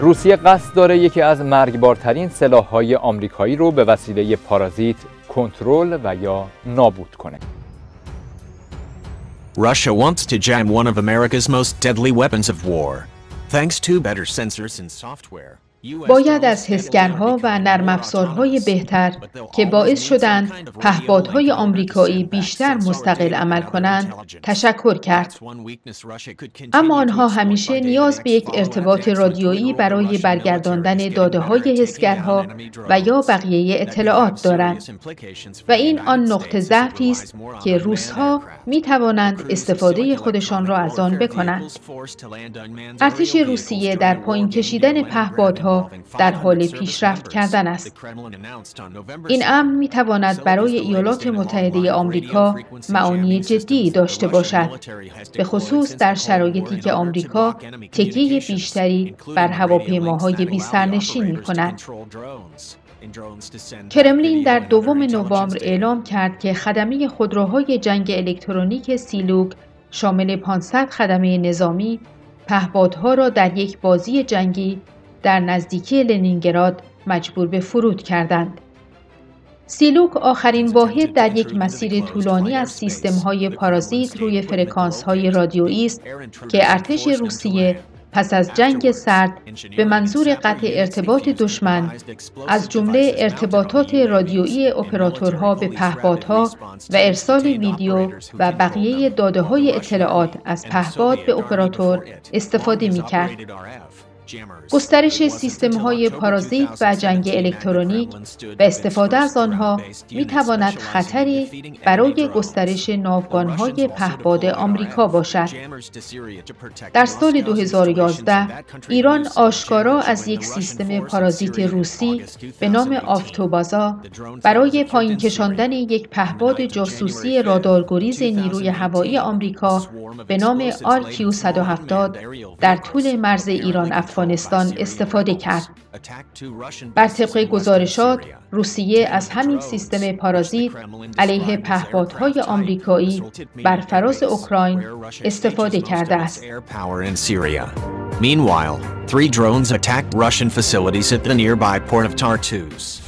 روسیه قصد داره یکی از مرگبارترین سلاح‌های آمریکایی رو به وسیله پارازیت کنترل و یا نابود کنه. Russia wants to jam one of America's most deadly weapons of war. Thanks to better sensors and software. باید از حسگرها و نرم‌افزارهای بهتر که باعث شدند پهپادهای آمریکایی بیشتر مستقل عمل کنند تشکر کرد. اما آنها همیشه نیاز به یک ارتباط رادیویی برای برگرداندن داده‌های حسگرها و یا بقیه اطلاعات دارند و این آن نقطه ضعفی است که روس‌ها می‌توانند استفاده خودشان را از آن بکنند. ارتش روسیه در پایین کشیدن پهپادها در حال پیشرفت کردن است. این امر می تواند برای ایالات متحده آمریکا معانی جدی داشته باشد، به خصوص در شرایطی که آمریکا تکیه بیشتری بر هواپیماهای بی سرنشین می کند. کرملین در 2 نوامبر اعلام کرد که خدمه خودروهای جنگ الکترونیک سیلوک شامل 500 خدمه نظامی پهپادها را در یک بازی جنگی در نزدیکی لنینگراد مجبور به فرود کردند. سیلوک آخرین واحد در یک مسیر طولانی از سیستم‌های پارازیت روی فرکانس‌های رادیویی است که ارتش روسیه پس از جنگ سرد به منظور قطع ارتباط دشمن از جمله ارتباطات رادیویی اپراتورها به پهپادها و ارسال ویدیو و بقیه داده‌های اطلاعات از پهپاد به اپراتور استفاده می‌کرد. گسترش سیستم‌های پارازیت و جنگ الکترونیک و استفاده از آنها می‌تواند خطری برای گسترش ناوگان‌های پهپاد آمریکا باشد. در سال 2011 ایران آشکارا از یک سیستم پارازیت روسی به نام آفتوبازا برای پایین کشاندن یک پهپاد جاسوسی رادارگریز نیروی هوایی آمریکا به نام RQ-170 در طول مرز ایران افغانستان استفاده کرد. بر طبق گزارشات، روسیه از همین سیستم پارازیت علیه پهپادهای آمریکایی بر فراز اوکراین استفاده کرده است. Meanwhile, 3 drones attacked Russian facilities at the nearby port of Tartus.